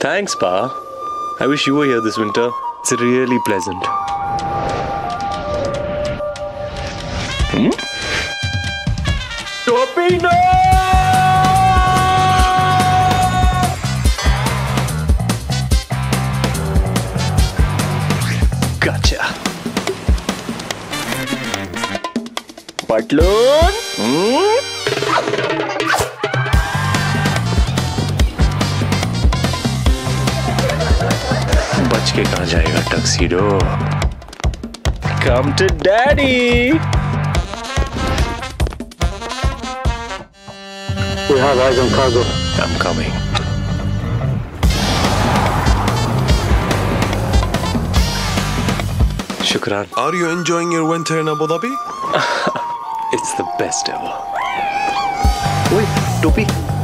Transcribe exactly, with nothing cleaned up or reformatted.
Thanks, Pa. I wish you were here this winter. It's really pleasant. Hmm? Topino! Gotcha. Butloon? Hmm? बच के कहाँ जाएगा tuxedo? Come to daddy. We have eyes on cargo. I'm coming. Shukran. Are you enjoying your winter in Abu Dhabi? It's the best ever. Wait, Topi.